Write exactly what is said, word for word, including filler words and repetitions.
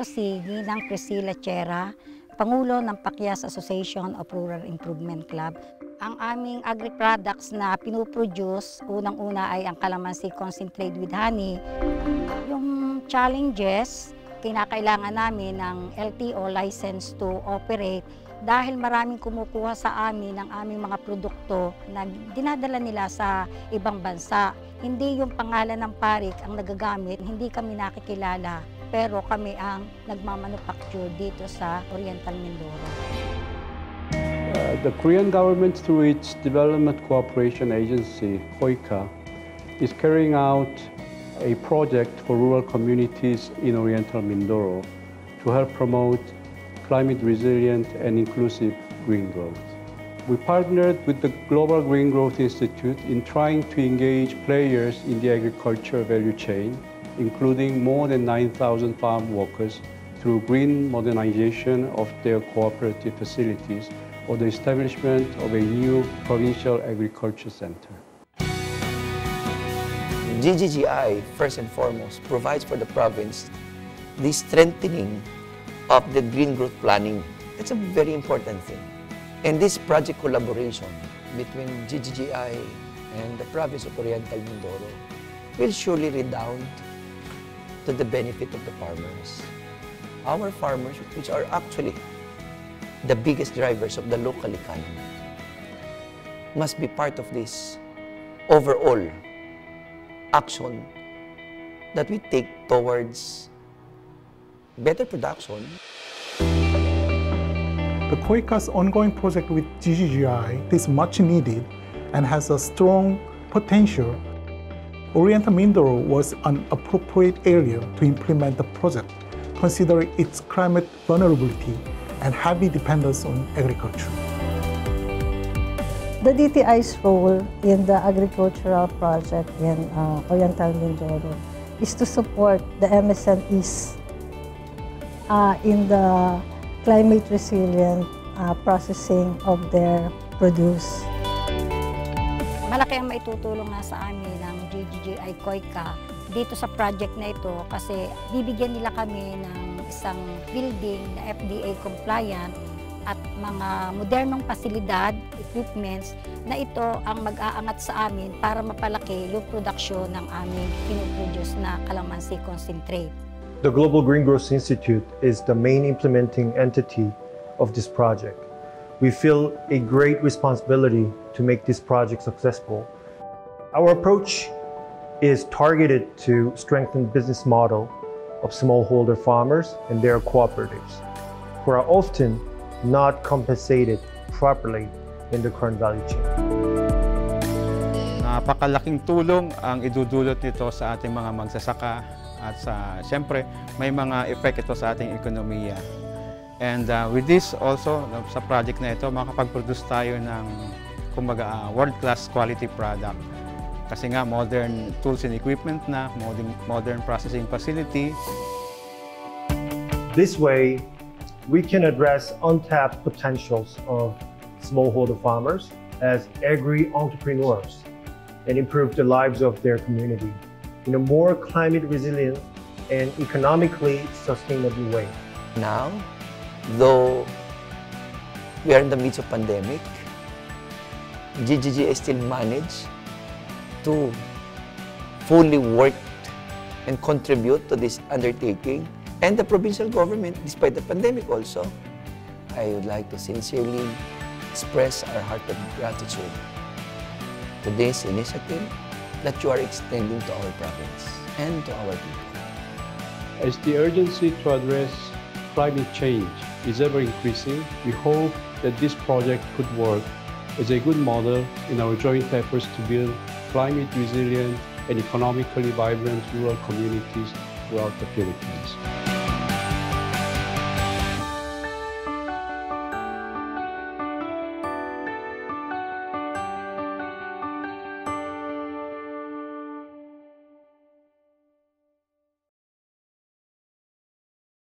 Ito si Ginang Priscilla Cera, Pangulo ng Pacias Association of Rural Improvement Club. Ang aming agri-products na pinuproduce, unang-una ay ang Calamansi Concentrate with Honey. Yung challenges, kinakailangan namin ng L T O license to operate dahil maraming kumukuha sa amin ng aming mga produkto na dinadala nila sa ibang bansa. Hindi yung pangalan ng parik ang nagagamit, hindi kami nakikilala, pero kami ang nagmamanufacture dito sa Oriental Mindoro. Uh, the Korean government through its Development Cooperation Agency, KOICA, is carrying out a project for rural communities in Oriental Mindoro to help promote climate-resilient and inclusive green growth. We partnered with the Global Green Growth Institute in trying to engage players in the agriculture value chain, including more than nine thousand farm workers, through green modernization of their cooperative facilities or the establishment of a new provincial agriculture center. G G G I, first and foremost, provides for the province the strengthening of the green growth planning. It's a very important thing. And this project collaboration between G G G I and the province of Oriental Mindoro will surely redound to the benefit of the farmers. Our farmers, which are actually the biggest drivers of the local economy, must be part of this overall action that we take towards better production. The KOICA's ongoing project with G G G I is much needed and has a strong potential. Oriental Mindoro was an appropriate area to implement the project, considering its climate vulnerability and heavy dependence on agriculture. The D T I's role in the agricultural project in uh, Oriental Mindoro is to support the M S M Es uh, in the climate resilient uh, processing of their produce. Malaki ang maitutulong na sa amin ng G G G I KOICA dito sa project na ito kasi bibigyan nila kami ng isang building na F D A compliant at mga modernong pasilidad, equipments, na ito ang mag-aangat sa amin para mapalaki yung produksyon ng aming pinuproduce na Calamansi Concentrate. The Global Green Growth Institute is the main implementing entity of this project. We feel a great responsibility to make this project successful. Our approach is targeted to strengthen business model of smallholder farmers and their cooperatives, who are often not compensated properly in the current value chain. Napakalaking tulong ang idudulot nito sa ating mga magsasaka at sa siyempre may mga effect ito sa ating ekonomiya. And uh, with this also, sa project na ito, makakapag-produce tayo ng kumbaga, uh, world-class quality product. Kasi nga modern tools and equipment na, modern, modern processing facility. This way, we can address untapped potentials of smallholder farmers as agri-entrepreneurs and improve the lives of their community in a more climate-resilient and economically sustainable way. Now, though we are in the midst of pandemic, G G G I still managed to fully work and contribute to this undertaking. And the provincial government, despite the pandemic also, I would like to sincerely express our heartfelt gratitude to this initiative that you are extending to our province and to our people. As the urgency to address climate change is ever increasing, we hope that this project could work as a good model in our joint efforts to build climate resilient and economically vibrant rural communities throughout the Philippines.